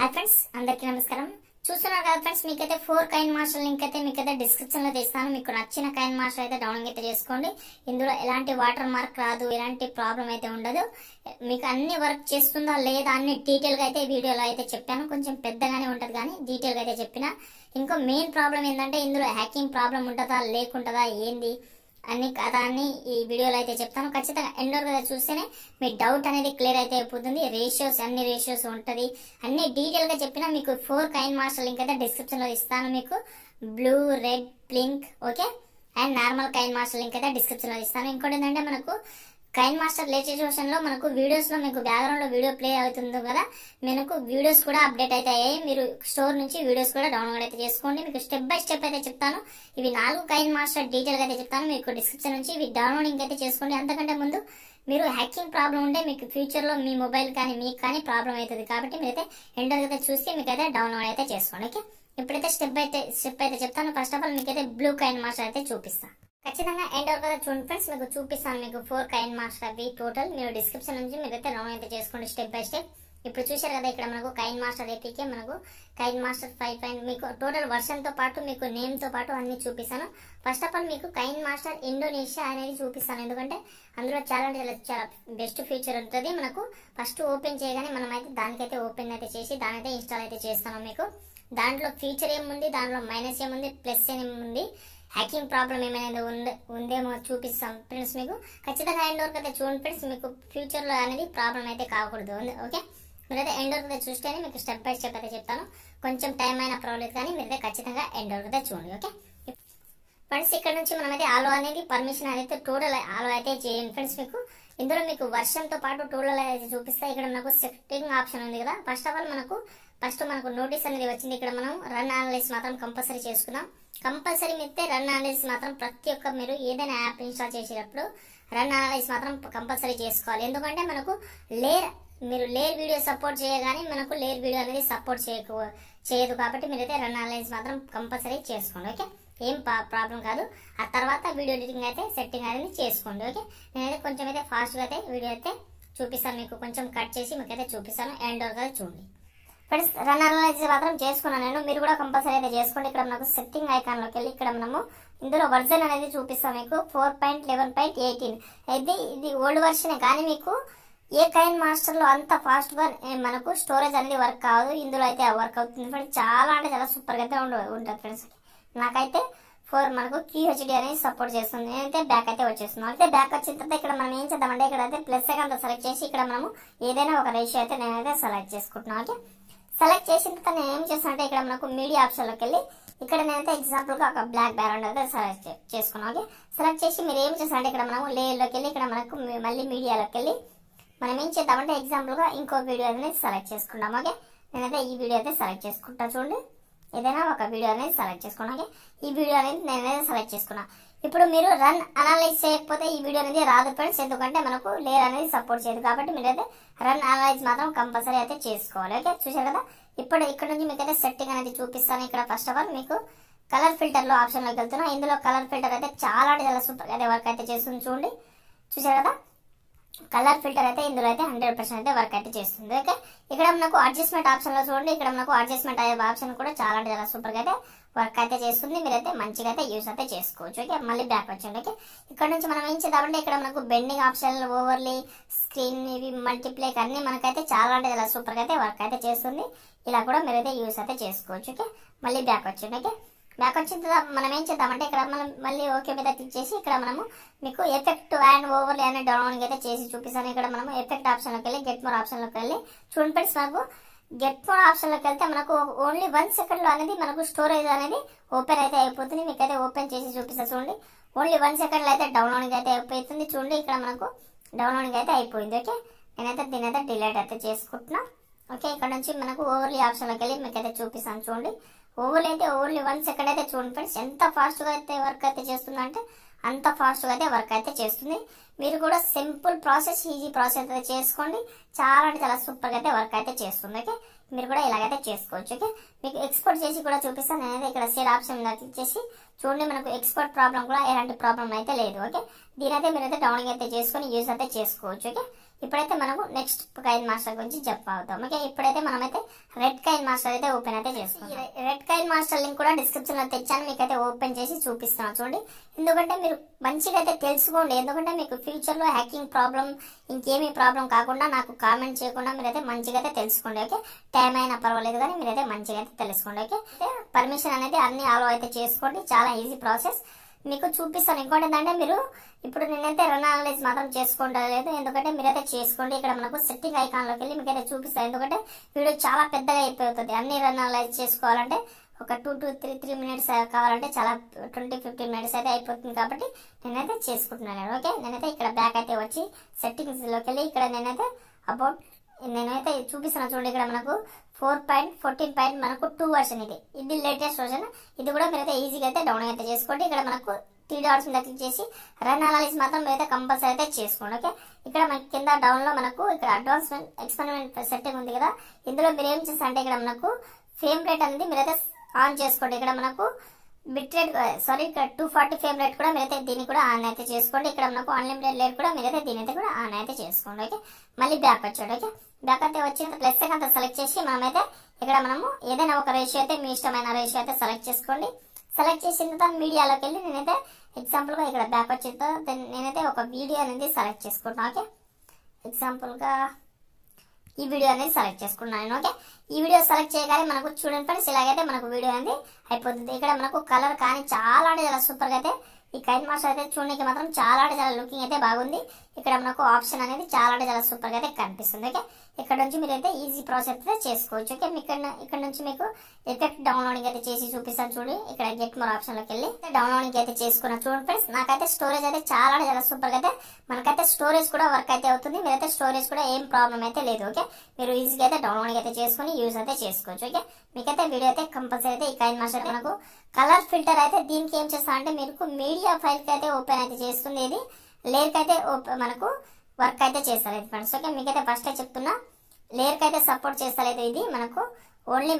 Hi friends अंदर की नमस्कार चूसुन्नारु कदा फ्रेंड्स मीकैते 4 काइन मास्टर लिंक अयिते मीकैते डिस्क्रिप्शन लो इस्तानु मीकु नच्चिन काइन मास्टर अयिते डाउनलोड अयिते चेसुकोंडी इंदुलो एलांटी वाटर मार्क रादु एलांटी प्रॉब्लम अयिते उंडदु मीकु अन्नी वर्क चेस्तुंदा लेदा अन्नी डीटेल गा अयिते वीडियोलो अयिते चेप्पानु కొంచెం పెద్దగానే ఉంటది గానీ డీటెయిల్ గా అదే చెప్పినా ఇంకో మెయిన్ ప్రాబ్లం ఏందంటే ఇందులో హ్యాకింగ్ ప్రాబ్లం ఉంటదా లేకుంటదా ఏంది అన్ని కథాన్ని ఈ వీడియోలో అయితే చెప్తాను ఖచ్చితంగా ఎండ్ వరకు చూస్తేనే మీ డౌట్ అనేది క్లియర్ అయితే అయిపోతుంది రేషియోస్ అన్ని రేషియోస్ ఉంటది అన్ని డీటెయిల్ గా చెప్పినా మీకు 4 కైన్ మాస్టర్ లింక్ అయితే డిస్క్రిప్షన్ లో ఇస్తాను మీకు blue red pink okay and normal KineMaster link అయితే డిస్క్రిప్షన్ లో ఇస్తాను ఇంకొకటి ఏందంటే మనకు కైన్ మాస్టర్ లేటెస్ట్ వర్షన్ లో మనకు వీడియోస్ లో మీకు బ్యాక్ గ్రౌండ్ లో వీడియో ప్లే అవుతుందో కదా మీకు వీడియోస్ కూడా అప్డేట్ అవుతాయి మీరు స్టోర్ నుంచి వీడియోస్ కూడా డౌన్లోడ్ అయితే చేసుకోండి మీకు స్టెప్ బై స్టెప్ అయితే చెప్తాను ఇవి 4 కైన్ మాస్టర్ డీటెయిల్ గా అయితే చెప్తాను మీకు డిస్క్రిప్షన్ నుంచి ఇవి డౌన్లోడింగ్ అయితే చేసుకోండి అంతకంటే ముందు మీరు హ్యాకింగ్ ప్రాబ్లం ఉంటే మీకు ఫ్యూచర్ లో మీ మొబైల్ కానీ మీకు కానీ ప్రాబ్లం అవుతది కాబట్టి మీరైతే ఎండర్ అయితే చూసి మీకు అయితే డౌన్లోడ్ అయితే చేసుకోండి ఓకే ఇప్పుడైతే స్టెప్ అయితే చెప్తాను ఫస్ట్ ఆఫ్ ఆల్ మీకు అయితే బ్లూ కైన్ మాస్టర్ అయితే చూపిస్తాను ఖచ్చితంగా ఎండ్ వరకు చూడండి ఫ్రెండ్స్ మీకు చూపిస్తాను మీకు 4 కైన్ మాస్టర్ వి టోటల్ మీరు డిస్క్రిప్షన్ నుంచి మీరైతే డౌన్లోడ్ అయితే చేసుకోండి స్టెప్ బై స్టెప్ ఇప్పుడు చూశారు కదా ఇక్కడ మనకు కైన్ మాస్టర్ ఏపీకే మనకు కైన్ మాస్టర్ 5. మీకు టోటల్ వర్షన్ తో పాటు మీకు నేమ్ తో పాటు అన్ని చూపిస్తాను ఫస్ట్ ఆఫ్ ఆల్ మీకు కైన్ మాస్టర్ ఇండోనేషియా అనేది చూపిస్తాను ఎందుకంటే అందులో చాలా బెస్ట్ ఫీచర్ ఉంటది మనకు ఫస్ట్ ఓపెన్ చేయగానే మనం అయితే దానికైతే ఓపెన్ అయితే చేసి దానికైతే ఇన్స్టాల్ అయితే చేస్తాను మీకు దాంట్లో ఫీచర్ ఏముంది దాంట్లో మైనస్ ఏముంది ప్లస్ ఏముంది హ్యాకింగ్ ప్రాబ్లం ఏమైనా ఉందేమో చూపిస్తాం ఫ్రెండ్స్ మీకు ఖచ్చితంగా ఎండ్ వరకు అయితే చూడండి ఫ్రెండ్స్ మీకు ఫ్యూచర్ లో అనేది ప్రాబ్లం అయితే కాకూడదు ఓకే మీరైతే ఎండ్ వరకు అయితే చూస్తేనే మీకు స్టెప్ బై స్టెప్ అయితే చెప్తాను కొంచెం టైం అయినా పర్వాలేదు కానీ మీరైతే ఖచ్చితంగా ఎండ్ వరకు అయితే చూడండి ఓకే ఫ్రెండ్స్ ఇక్కడ నుంచి మనమైతే ఆలో అనేది పర్మిషన్ అనేది టోటల్ ఆలో అయితే చేయండి ఫ్రెండ్స్ మీకు ఇందులో మీకు వర్షన్ తో పాటు టోటల్ అయితే చూపిస్తాయి ఇక్కడ మనకు సెట్టింగ్ ఆప్షన్ ఉంది కదా ఫస్ట్ మనకు నోటీస్ అనేది వచ్చింది ఇక్కడ మనం రన్ అనలైజ్ మాత్రం కంపల్సరీ చేసుకుందాం కంపల్సరీ మీతే రన్ అనలైజ్ మాత్రం ప్రతి ఒక్క మీరు ఏదైనా యాప్ ఇన్స్టాల్ చేసేటప్పుడు రన్ అనలైజ్ మాత్రం కంపల్సరీ చేసుకోవాలి ఎందుకంటే మనకు మీరు లేయర్ వీడియో సపోర్ట్ చేయగానే మనకు లేయర్ వీడియో అనేది సపోర్ట్ చేయదు కాబట్టి మీరైతే రన్ అనలైజ్ మాత్రం కంపల్సరీ చేసుకోండి ఓకే ఏం ప్రాబ్లం కాదు ఆ తర్వాత వీడియో ఎడిటింగ్ అయితే సెట్టింగ్ అనేది చేసుకోండి ఓకే నేనైతే కొంచెం అయితే ఫాస్ట్ గా అయితే వీడియో అయితే చూపిస్తాను మీకు కొంచెం కట్ చేసి మీకైతే చూపిస్తాను ఎండ్ వరకు చూడండి ఫ్రెండ్స్ రన్ అనలైజ్ మాత్రం చేసుకున్నాను నేను మీరు కూడా కంపల్సరీ అయితే చేసుకోండి ఇక్కడ మనకు సెట్టింగ్ ఐకాన్ లోకి వెళ్ళి ఇక్కడ మనము ఇందులో వర్షన్ అనేది చూపిస్తాం మీకు 4.11.18 అయితే ఇది ఓల్డ్ వర్షన్ కానీ మీకు ఏ కైన్ మాస్టర్ లో అంత ఫాస్ట్ గా మనకు స్టోరేజ్ అనేది వర్క్ కాదు ఇందులో అయితే వర్క్ అవుతుంది ఫ్రెండ్స్ చాలా అంటే చాలా సూపర్ గా అయితే ఉంటుంది ఫ్రెండ్స్ నాకైతే 4 మనకు QHD అనేది సపోర్ట్ చేస్తుంది నేనైతే బ్యాక్ అయితే వచ్చేస్తున్నాను అయితే బ్యాక్ వచ్చిన తర్వాత ఇక్కడ మనం ఏం చేద్దామంటే ఇక్కడ అయితే ప్లస్ ఐకాన్ తో సెలెక్ట్ చేసి ఇక్కడ మనము ఏదైనా ఒక రేషియో అయితే నేనైతే సెలెక్ట్ చేసుకుంటున్నాను ఓకే సెలెక్ట్ చేసిన తర్వాత నేను ఏం చేస్తాను అంటే ఇక్కడ మనకు మీడియా ఆప్షన్ లోకి వెళ్ళి ఇక్కడ నేనైతే ఎగ్జాంపుల్ గా ఒక బ్లాక్ బ్యాక్గ్రౌండ్ అయితే సెలెక్ట్ చేసుకున్నాను ఓకే సెలెక్ట్ చేసి మీరు ఏం చేస్తారంటే ఇక్కడ మనము లేయర్ లోకి వెళ్ళి ఇక్కడ మనకు మళ్ళీ మీడియాలోకి వెళ్ళి మనం ఏం చేద్దామంటే ఎగ్జాంపుల్ గా ఇంకో వీడియో అనేది సెలెక్ట్ చేసుకుంటాం ఓకే నేనైతే ఈ వీడియో అయితే సెలెక్ట్ చేసుకుంటా చూడండి ఏదైనా ఒక వీడియో అనేది సెలెక్ట్ చేసుకున్నా ఓకే ఈ వీడియో అనేది నేనైతే సెలెక్ట్ చేసుకున్నా ఇప్పుడు మీరు రన్ అనలైజ్ చేయకపోతే ఈ వీడియో అనేది రాదు ఫ్రెండ్స్ ఎందుకంటే మనకు లేయర్ అనేది సపోర్ట్ చేయదు కాబట్టి మీరైతే రన్ అనలైజ్ మాత్రం కంపల్సరీ అయితే చేసుకోవాలి ఓకే చూశారు కదా ఇప్పుడు ఇక్కడ నుంచి మీకైతే సెట్టింగ్ అనేది చూపిస్తాను ఇక్కడ ఫస్ట్ ఆఫ్ ఆల్ మీకు కలర్ ఫిల్టర్ లో ఆప్షన్ లోకి వెళ్తున్నా ఇందులో కలర్ ఫిల్టర్ అయితే చాలా సూపర్ గా వర్క్ అయితే చేస్తుంది చూడండి చూశారు కదా కలర్ ఫిల్టర్ అయితే ఇందులో అయితే 100% అయితే వర్క్ అయితే చేస్తుంది ఓకే ఇక్కడ మనకు అడ్జస్ట్మెంట్ ఆప్షన్ లో చూడండి ఇక్కడ మనకు అడ్జస్ట్మెంట్ అయ్యే ఆప్షన్ కూడా చాలా సూపర్ గా అయితే వర్క్ అయితే చేస్తుంది మీరైతే మంచిగా అయితే యూస్ అయితే చేసుకోవచ్చు ఓకే మళ్ళీ బ్యాక్ వచ్చండి ఓకే ఇక్కడ నుంచి మనం ఏం చేద్దామంటే ఇక్కడ మనకు బెండింగ్ ఆప్షన్ ఓవర్లీ స్క్రీన్ ఇవి మల్టీప్లే అన్ని మనకైతే చాలా సూపర్ గా అయితే వర్క్ అయితే చేస్తుంది ఇలా కూడా మీరైతే యూస్ అయితే చేసుకోవచ్చు ఓకే మళ్ళీ బ్యాక్ వచ్చండి ఓకే బ్యాక్ వచ్చిన తర్వాత మనం ఏం చేద్దామంటే ఇక్కడ మనం మళ్ళీ ఓకే మీద క్లిక్ చేసి ఇక్కడ మనము మీకు ఎఫెక్ట్ అండ్ ఓవర్లే అనే డౌన్లోడింగ్ అయితే చేసి చూపిస్తాను ఇక్కడ మనము ఎఫెక్ట్ ఆప్షన్ లోకి వెళ్ళి గెట్ మోర్ ఆప్షన్ లోకి వెళ్ళి చూడండి ఫ్రెండ్స్ మనకు గెట్ మోర్ ఆప్షన్ లోకి వెళ్తే మనకు ఓన్లీ 1 సెకండ్ లో అనేది మనకు స్టోరేజ్ అనేది ఓపెన్ అయితే అయిపోతుంది మీకు అయితే ఓపెన్ చేసి చూపిస్తా చూడండి ఓన్లీ 1 సెకండ్ లో అయితే డౌన్లోడింగ్ అయితే అయిపోతుంది చూడండి ఇక్కడ మనకు డౌన్లోడింగ్ అయితే అయిపోయింది ఓకే నేనైతే దీని అయితే డిలీట్ అయితే చేసుకుంటున్నా ఓకే ఇక్కడ నుంచి మనకు ఓవర్లీ ఆప్షన్ లోకి వెళ్ళి మీకు అయితే చూపిస్తాను చూడండి ఓవర్లీ అయితే ఓన్లీ 1 సెకండ్ అయితే చూడండి ఫ్రెండ్స్ ఎంత ఫాస్ట్ గా అయితే వర్క్ అయితే చేస్తుంది అంటే అంత ఫాస్ట్ గా అయితే వర్క్ అయితే చేస్తుంది మీరు కూడా సింపుల్ ప్రాసెస్ ఈజీ ప్రాసెస్ అయితే చేసుకోండి చాలా సూపర్ గా అయితే వర్క్ అయితే చేస్తుంది ఓకే మీరు కూడా ఇలాగైతే చేసుకోవచ్చు ఓకే మీకు ఎక్స్పోర్ట్ చేసి కూడా చూపిస్తాను నేనైతే ఇక్కడ షేర్ ఆప్షన్ క్లిక్ చేసి చూడండి మనకు ఎక్స్పోర్ట్ ప్రాబ్లం కూడా ఎలాంటి ప్రాబ్లం అయితే లేదు ఓకే దీనైతే మీరైతే డౌన్లోడ్ అయితే చేసుకుని యూజ్ అయితే చేసుకోవచ్చు ఓకే इपड़े मन नेक्स्ट KineMaster गुరించి చెప్పుకుందాం. ఓకే ఇప్పుడైతే మనమైతే రెడ్ KineMaster అయితే ఓపెన్ అయితే చేసుకోవాలి. రెడ్ KineMaster లింక్ కూడా డిస్క్రిప్షన్ లో తెచ్చాను, మీకైతే ఓపెన్ చేసి చూపిస్తాను చూడండి. ఎందుకంటే మీరు మంచిగా అయితే తెలుసుకోండి, ఎందుకంటే మీకు ఫ్యూచర్ లో హ్యాకింగ్ ప్రాబ్లం ఇంకేమీ ప్రాబ్లం కాకుండా నాకు కామెంట్ చేయకుండా మీరైతే మంచిగా అయితే తెలుసుకోండి. ఓకే టైం అయినా పర్వాలేదు కానీ మీరైతే మంచిగా అయితే తెలుసుకోండి. ఓకే పర్మిషన్ అనేది అన్ని ఆలో అయితే చేసుకోండి, చాలా ఈజీ ప్రాసెస్ మీకు చూపిస్తాను. ఇంకోటి ఏంటంటే మీరు ఇప్పుడు నేనైతే రన్ అనలైజ్ మాత్రం చేసుకుంటా లేదు, ఎందుకంటే మీరైతే చేసుకోండి. ఇక్కడ మనకు సెట్టింగ్ ఐకాన్ లోకి వెళ్ళి మీకైతే చూపిస్తాను, ఎందుకంటే వీడియో చాలా పెద్దగా అయిపోతుంది. అన్ని రన్ అనలైజ్ చేసుకోవాలంటే ఒక 2 to 3 మినిట్స్ కావాలంటే చాలా 20-15 మినిట్స్ అయితే అయిపోతుంది, కాబట్టి నేనైతే చేసుకుంటున్నాను. ఓకే నేనైతే ఇక్కడ బ్యాక్ అయితే వచ్చి సెట్టింగ్స్ లోకి వెళ్ళి ఇక్కడ నేనైతే అబౌట్ నేనైతే చూపిస్తాను చూడండి. ఇక్కడ మనకు 4.14. మనకు 2 వర్షన్ ఇది లేటెస్ట్ వర్షన్, ఇది కూడా మీరైతే ఈజీగా అయితే డౌన్లోడ్ అయితే చేసుకోండి. ఇక్కడ మనకు 3 డాట్స్ మీద క్లిక్ చేసి రన్ అనాలిసిస్ మాత్రం మీరైతే కంపల్సరీ అయితే చేసుకోండి. ఓకే ఇక్కడ మనకి కింద డౌన్ లో మనకు ఇక్కడ అడ్వాన్స్మెంట్ ఎక్స్పెరిమెంట్ సెట్టింగ్ ఉంది కదా, ఇందులో మీరు ఏం చేస్తా అంటే ఇక్కడ మనకు ఫ్రేమ్ రేట్ అనేది మీరైతే ఆన్ చేసుకోండి. ఇక్కడ మనకు బిట్ రేట్ సారీ ఇక్కడ 240 ఫ్రేమ్ రేట్ కూడా మీరైతే దీన్ని కూడా ఆన్ అయితే చేసుకోండి. ఇక్కడ మనకు అన్లిమిటెడ్ రేట్ కూడా మీరైతే దీని అయితే కూడా ఆన్ అయితే చేసుకోండి. ఓకే మళ్ళీ బ్యాక్ వచ్చాడు. ఓకే బ్యాక్ అయితే వచ్చిన ప్లస్ అంతా సెలెక్ట్ చేసి మనమైతే ఇక్కడ మనము ఏదైనా ఒక రేషియో అయితే మీ ఇష్టమైన రేషియో అయితే సెలెక్ట్ చేసుకోండి. సెలెక్ట్ చేసిన తర్వాత మీడియాలోకి వెళ్ళి నేనైతే ఎగ్జాంపుల్ గా ఇక్కడ బ్యాక్ వచ్చిన తర్వాత నేనైతే ఒక వీడియో అనేది సెలెక్ట్ చేసుకుంటున్నాను. ఓకే ఎగ్జాంపుల్ గా ఈ వీడియో అనేది సెలెక్ట్ చేసుకున్నాను. ఓకే ఈ వీడియో సెలెక్ట్ చేయగానే మనకు చూడండి ఫ్రెండ్స్, ఇలాగైతే మనకు వీడియో అనేది అయిపోతుంది. ఇక్కడ మనకు కలర్ కానీ చాలా అంటే చాలా సూపర్ గా అయితే ఈ KineMaster అయితే చూడడానికి మాత్రం చాలా అంటే చాలా లుకింగ్ అయితే బాగుంది. ఇక్కడ మనకు ఆప్షన్ అనేది చాలా అంటే చాలా సూపర్ గా అయితే కనిపిస్తుంది. ఓకే ఇక్కడ నుంచి మీరు అయితే ఈజీ ప్రాసెస్ అయితే చేసుకోవచ్చు. ఓకే ఇక్కడ నుంచి మీకు ఎఫెక్ట్ డౌన్లోడింగ్ అయితే చేసి చూపిస్తాను చూడండి. ఇక్కడ గెట్ మోర్ ఆప్షన్ లోకి వెళ్ళి డౌన్లోడింగ్ అయితే చేసుకున్నా చూడండి ఫ్రెండ్స్. నాకైతే స్టోరేజ్ అయితే చాలా అంటే చాలా సూపర్ గా అయితే మనకైతే స్టోరేజ్ కూడా వర్క్ అయితే అవుతుంది, మీరైతే స్టోరేజ్ కూడా ఏం ప్రాబ్లం అయితే లేదు. ఓకే మీరు ఈజీగా అయితే డౌన్లోడింగ్ అయితే చేసుకుని యూజ్ అయితే చేసుకోవచ్చు. ఓకే మీకైతే వీడియో అయితే కంపల్సరీ అయితే ఈ KineMaster మనకు కలర్ ఫిల్టర్ అయితే దీనికి ఏం చేస్తా అంటే మీకు మీడియా ఫైల్ కి అయితే ఓపెన్ అయితే చేస్తుంది, ఇది లేయర్ కైతే మనకు వర్క్ అయితే చేస్తలేదు ఫ్రెండ్స్. ఓకే మీకైతే ఫస్ట్ చెప్తున్నా లేయర్ కైతే సపోర్ట్ చేస్తలేదు, ఇది మనకు ఓన్లీ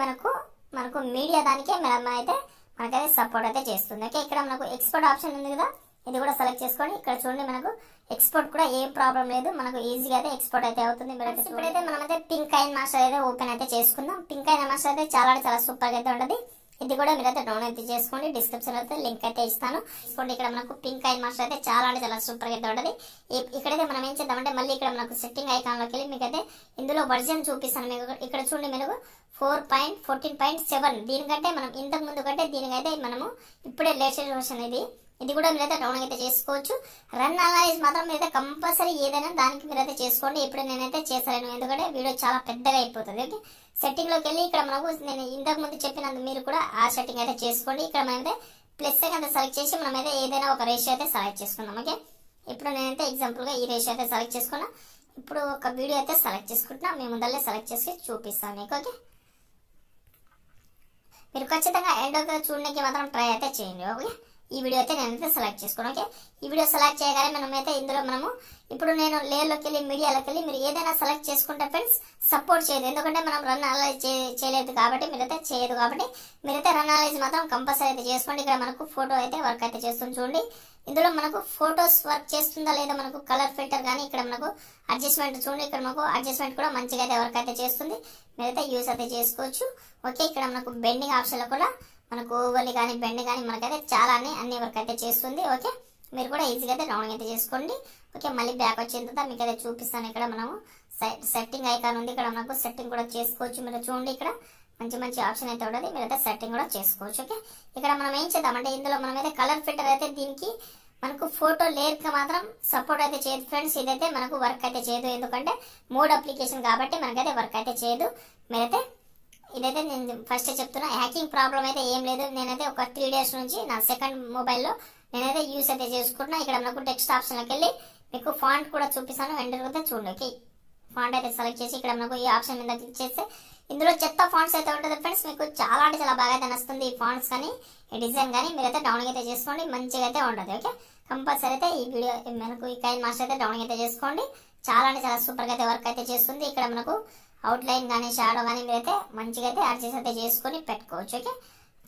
మనకు మీడియా దానికే మనమైతే మనకైతే సపోర్ట్ అయితే చేస్తుంది. ఓకే ఇక్కడ మనకు ఎక్స్పోర్ట్ ఆప్షన్ ఉంది కదా, ఇది కూడా సెలెక్ట్ చేసుకోండి. ఇక్కడ చూడండి మనకు ఎక్స్పోర్ట్ కూడా ఏం ప్రాబ్లం లేదు, మనకు ఈజీగా అయితే ఎక్స్పోర్ట్ అయితే అవుతుంది. ఇప్పుడైతే మనమైతే పింక్ KineMaster అయితే ఓపెన్ అయితే చేసుకుందాం. పింక్ KineMaster అయితే చాలా చాలా సూపర్ గా అయితే ఉంటుంది, ఇది కూడా మీరైతే డౌన్ అయితే చేసుకోండి. డిస్క్రిప్షన్ అయితే లింక్ అయితే ఇస్తాను. ఇక్కడ మనకు పింక్ KineMaster అయితే చాలా అంటే చాలా సూపర్ గా అయితే ఉంటుంది. ఇక్కడైతే మనం ఏం చేద్దామంటే మళ్ళీ ఇక్కడ మనకు సెట్టింగ్ ఐకాన్ లోకి వెళ్ళి మీకైతే ఇందులో వర్జన్ చూపిస్తాను. మీకు ఇక్కడ చూడండి మనకు 4.14.7, దీనికంటే మనం ఇంతకు ముందు కంటే దీనికైతే మనము ఇప్పుడే లేటెస్ట్ వర్షన్ ఇది కూడా మీరైతే డౌన్ అయితే చేసుకోవచ్చు. రన్ అనలైజ్ మాత్రం మీరైతే కంపల్సరీ ఏదైనా దానికి మీరైతే చేసుకోండి. ఇప్పుడు నేనైతే చేశాను, ఎందుకంటే వీడియో చాలా పెద్దగా అయిపోతుంది. ఓకే సెట్టింగ్ లోకి వెళ్ళి ఇక్కడ మనకు నేను ఇంతకు ముందు చెప్పినందుకు మీరు కూడా ఆ సెట్టింగ్ అయితే చేసుకోండి. ఇక్కడ మనమైతే ప్లస్ అయితే సెలెక్ట్ చేసి మనమైతే ఏదైనా ఒక రేషియో అయితే సెలెక్ట్ చేసుకున్నాం. ఓకే ఇప్పుడు నేనైతే ఎగ్జాంపుల్ గా ఈ రేషియో అయితే సెలెక్ట్ చేసుకున్నా. ఇప్పుడు ఒక వీడియో అయితే సెలెక్ట్ చేసుకుంటున్నా, మేము ముందల్లే సెలెక్ట్ చేసి చూపిస్తాను మీకు. ఓకే మీరు ఖచ్చితంగా ఎండ్ చూడడానికి మాత్రం ట్రై అయితే చేయండి. ఓకే ఈ వీడియో అయితే నేనైతే సెలెక్ట్ చేసుకున్నాను. ఓకే ఈ వీడియో సెలెక్ట్ చేయగానే మనమైతే ఇందులో మనము ఇప్పుడు నేను లేయర్లోకి వెళ్ళి మీడియాలోకి వెళ్ళి మీరు ఏదైనా సెలెక్ట్ చేసుకుంటే ఫ్రెండ్స్ సపోర్ట్ చేయదు, ఎందుకంటే మనం రన్ అనలైజ్ చేయలేదు కాబట్టి మీరైతే చేయదు, కాబట్టి మీరైతే రన్ అనలైజ్ మాత్రం కంపల్సరీ అయితే చేసుకోండి. ఇక్కడ మనకు ఫోటో అయితే వర్క్ అయితే చేస్తుంది చూడండి. ఇందులో మనకు ఫోటోస్ వర్క్ చేస్తుందా లేదా, మనకు కలర్ ఫిల్టర్ కానీ ఇక్కడ మనకు అడ్జస్ట్మెంట్ చూడండి. ఇక్కడ మనకు అడ్జస్ట్మెంట్ కూడా మంచిగా అయితే వర్క్ అయితే చేస్తుంది, మీరైతే యూస్ అయితే చేసుకోవచ్చు. ఓకే ఇక్కడ మనకు బెండింగ్ ఆప్షన్లో కూడా మనకు ఓవర్లీ కానీ బెండ్ కానీ మనకైతే చాలా అన్ని వర్క్ అయితే చేస్తుంది. ఓకే మీరు కూడా ఈజీగా అయితే రౌండ్ అయితే చేసుకోండి. ఓకే మళ్ళీ బ్యాక్ వచ్చిన తర్వాత మీకు అయితే చూపిస్తాను. ఇక్కడ మనము సెట్టింగ్ ఐకాన్ ఉంది, ఇక్కడ మనకు సెట్టింగ్ కూడా చేసుకోవచ్చు. మీరు చూడండి ఇక్కడ మంచి మంచి ఆప్షన్ అయితే ఉంటుంది, మీరైతే సెట్టింగ్ కూడా చేసుకోవచ్చు. ఓకే ఇక్కడ మనం ఏం చేద్దామంటే ఇందులో మనమైతే కలర్ ఫిల్టర్ అయితే దీనికి మనకు ఫోటో లేయర్ కి మాత్రం సపోర్ట్ అయితే చేయదు ఫ్రెండ్స్, ఇదైతే మనకు వర్క్ అయితే చేయదు, ఎందుకంటే మోడ్ అప్లికేషన్ కాబట్టి మనకైతే వర్క్ అయితే చేయదు. మీరైతే ఇదైతే నేను ఫస్ట్ చెప్తున్నా హ్యాకింగ్ ప్రాబ్లం అయితే ఏం లేదు. నేనైతే ఒక 3 డేస్ నుంచి నా సెకండ్ మొబైల్లో నేనైతే యూస్ అయితే చేసుకుంటున్నా. ఇక్కడ మనకు టెక్స్ట్ ఆప్షన్లోకి వెళ్ళి మీకు ఫాంట్ కూడా చూపిస్తాను, ఎంటర్ అయితే చూడండి. ఓకే ఫాంట్ అయితే సెలెక్ట్ చేసి ఇక్కడ మనకు ఈ ఆప్షన్ మీద క్లిక్ చేస్తే ఇందులో చెత్త ఫాంట్స్ అయితే ఉంటుంది ఫ్రెండ్స్, మీకు చాలా అంటే చాలా బాగా అయితే నచ్చుతుంది ఈ ఫాంట్స్ కానీ ఈ డిజైన్ కానీ. మీరైతే డౌన్లోడ్ అయితే చేసుకోండి, మంచిగా అయితే ఉంటుంది. ఓకే కంపల్సరీ అయితే ఈ వీడియో మనకు ఈ KineMaster అయితే డౌన్లోడ్ అయితే చేసుకోండి, చాలా అంటే చాలా సూపర్గా అయితే వర్క్ అయితే చేస్తుంది. ఇక్కడ మనకు అవుట్లైన్ కానీ షాడో కానీ మీరైతే మంచిగా అయితే అడ్జస్ట్ అయితే చేసుకుని పెట్టుకోవచ్చు. ఓకే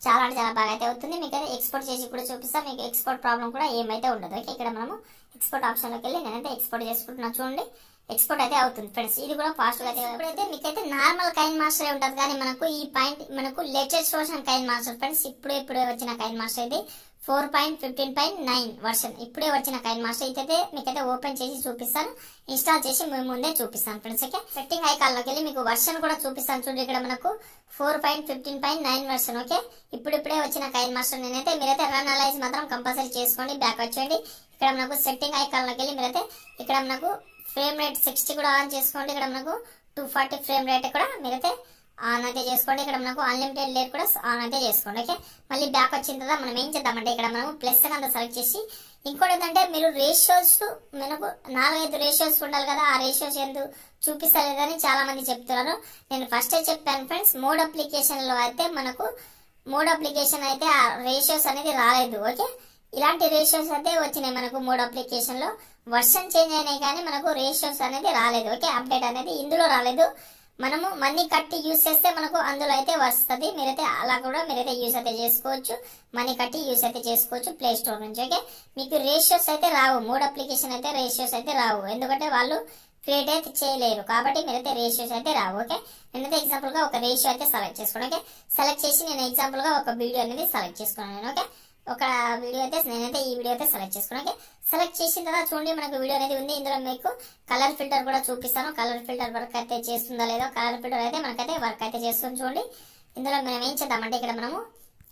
చాలా అంటే చాలా బాగా అయితే అవుతుంది. మీకు అయితే ఎక్స్పోర్ట్ చేసి కూడా చూపిస్తాను, మీకు ఎక్స్పోర్ట్ ప్రాబ్లం కూడా ఏమైతే ఉండదు. ఓకే ఇక్కడ మనము ఎక్స్పోర్ట్ ఆప్షన్లోకి వెళ్ళి నేనైతే ఎక్స్పోర్ట్ చేసుకుంటున్నా చూడండి. एक्सपोर्ट अवतुंदी फ्रेंड्स इदी कूडा फास्ट गा इप्पुडैते मीकैते नार्मल KineMaster उंटदि गानी मनकु ई पाइंट मनकु लेटेस्ट वर्जन KineMaster फ्रेंड्स इप्पुडे वच्चिन KineMaster इदी 4.15.9 वर्षन इपड़े वच्चिन KineMaster इतने ओपन चूपा इंस्टा मुदे चूपा फ्रेंड्स सेटिंग ऐकान वर्षन चूपा चूडी मन को 4.15.9 वर्षन ओके इपड़े वच्चिन KineMaster रन अलाइज कंपल्सरी बैक वे इक मन को सेटिंग ऐकान इक मन को फ्रेम रेट 60 आन इक मन को 240 फ्रेम रेट आन अभी इक मन को अनलिमिटेड लेयर आन ओके मल्ल बैक वा मन एम चाहे इक मन प्लस सेलेक्ट इंकोटे रेशियोस मन को नागरिक रेशियोस उड़ा कदा आ रेशियोस चूपस्तान चाल मंदिर नैन फस्टे चेप्पानु फ्रेंड्स मोड अप्लिकेशन मन को मोड अप्लिकेशन आ रेशियोस अनेदी रालेदु ओके इलांटी रेशियोस वच्चिनायि मन को मोड अप्लिकेशन लो वर्षन चेंज अयिनायि मन को रेशियोस अनेदी रालेदु ओके अपडेट अनेदी इंदुलो रालेदु మనము మనీ కట్టి యూస్ చేస్తే మనకు అందులో అయితే వస్తది మీరైతే అలా కూడా మీరైతే యూస్ అయితే చేసుకోవచ్చు మనీ కట్టి యూస్ అయితే చేసుకోవచ్చు ప్లే స్టోర్ నుంచి ఓకే మీకు రేషియోస్ అయితే రావు మోడ్ అప్లికేషన్ అయితే రేషియోస్ అయితే రావు ఎందుకంటే వాళ్ళు క్రియేట్ అయితే చేయలేరు కాబట్టి మీరైతే రేషియోస్ అయితే రావు ఓకే నేనైతే ఎగ్జాంపుల్ గా ఒక రేషియో అయితే సెలెక్ట్ చేసుకున్నా ఓకే సెలెక్ట్ చేసి నేను ఎగ్జాంపుల్ గా ఒక వీడియో అనేది సెలెక్ట్ చేసుకున్నాను నేను ఓకే ఒక వీడియో అయితే నేనైతే ఈ వీడియో అయితే సెలెక్ట్ చేసుకున్నాను ఓకే సెలెక్ట్ చేసిన తర్వాత చూడండి మనకు వీడియో అనేది ఉంది ఇందులో మీకు కలర్ ఫిల్టర్ కూడా చూపిస్తాను కలర్ ఫిల్టర్ వర్క్ అయితే చేస్తుందా లేదో కలర్ ఫిల్టర్ అయితే మనకైతే వర్క్ అయితే చేస్తుంది చూడండి ఇందులో మనం ఏం చేద్దామంటే ఇక్కడ మనము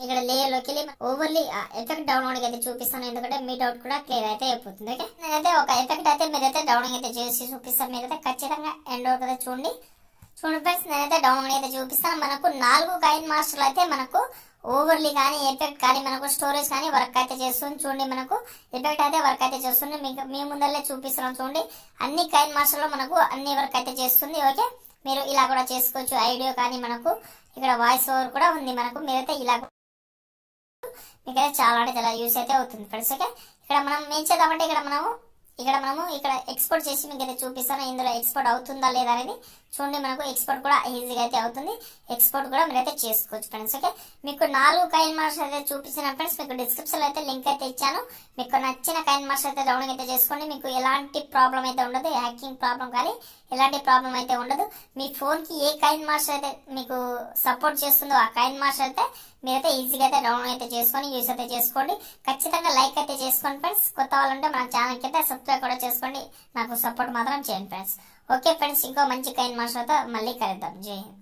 ఇక్కడ లేయర్ లోకి వెళ్ళి ఓవర్లీ ఎఫెక్ట్ డౌన్లోడింగ్ అయితే చూపిస్తాను ఎందుకంటే మీ డౌట్ కూడా క్లియర్ అయితే అయిపోతుంది ఓకే నేనైతే ఒక ఎఫెక్ట్ అయితే మీరైతే డౌన్లోడింగ్ అయితే చేసి చూపిస్తాను మీరైతే ఖచ్చితంగా ఎండ్ అవుట్ కదా చూడండి చూడండి ఫ్రెండ్స్ నేనైతే డౌన్లోడింగ్ అయితే చూపిస్తాను మనకు 4 KineMaster అయితే మనకు ఓవర్లీ గాని ఎఫెక్ట్ గాని మనకు స్టోరేజ్ గాని వర్క్ అయితే చేస్తుంది చూడండి మనకు ఎఫెక్ట్ అయితే వర్క్ అయితే చేస్తుంది మీకు మీ ముందల్లే చూపిస్తాను చూడండి అన్ని KineMaster లో మనకు అన్ని వర్క్ అయితే చేస్తుంది ఓకే మీరు ఇలా కూడా చేసుకోవచ్చు ఐడియో గాని మనకు ఇక్కడ వాయిస్ ఓవర్ కూడా ఉంది మనకు మీరైతే ఇలా మీకైతే చాలా అంటే చాలా యూస్ అయితే అవుతుంది ఫ్రెండ్స్ ఓకే ఇక్కడ మనం ఏం చేద్దామంటే ఇక్కడ మనము ఎక్స్పోర్ట్ చేసి మీకైతే చూపిస్తాను ఇందులో ఎక్స్పోర్ట్ అవుతుందా లేదా అనేది చూడండి మనకు ఎక్స్పోర్ట్ కూడా ఈజీగా అయితే అవుతుంది ఎక్స్పోర్ట్ కూడా మీరైతే చేసుకోవచ్చు ఫ్రెండ్స్ ఓకే మీకు 4 KineMaster అయితే చూపిస్తాను ఫ్రెండ్స్ మీకు డిస్క్రిప్షన్ లో అయితే లింక్ అయితే ఇచ్చాను మీకు నచ్చిన KineMaster అయితే డౌన్లోడ్ అయితే చేసుకోండి మీకు ఎలాంటి ప్రాబ్లం అయితే ఉండదు హ్యాకింగ్ ప్రాబ్లం కానీ ఎలాంటి ప్రాబ్లం అయితే ఉండదు మీ ఫోన్ కి ఏ KineMaster అయితే మీకు సపోర్ట్ చేస్తుందో ఆ KineMaster అయితే మీరైతే ఈజీగా అయితే డౌన్లోడ్ అయితే చేసుకొని యూస్ అయితే చేసుకోండి ఖచ్చితంగా లైక్ అయితే చేసుకోండి ఫ్రెండ్స్ కొత్త వాళ్ళు ఉంటే మన ఛానల్ కి అయితే సబ్స్క్రైబ్ కూడా చేసుకోండి నాకు సపోర్ట్ మాత్రం చేయండి ఫ్రెండ్స్ ఓకే ఫ్రెండ్స్ ఇంకో మంచి KineMaster తో మళ్ళీ కలుద్దాం జై హింద్।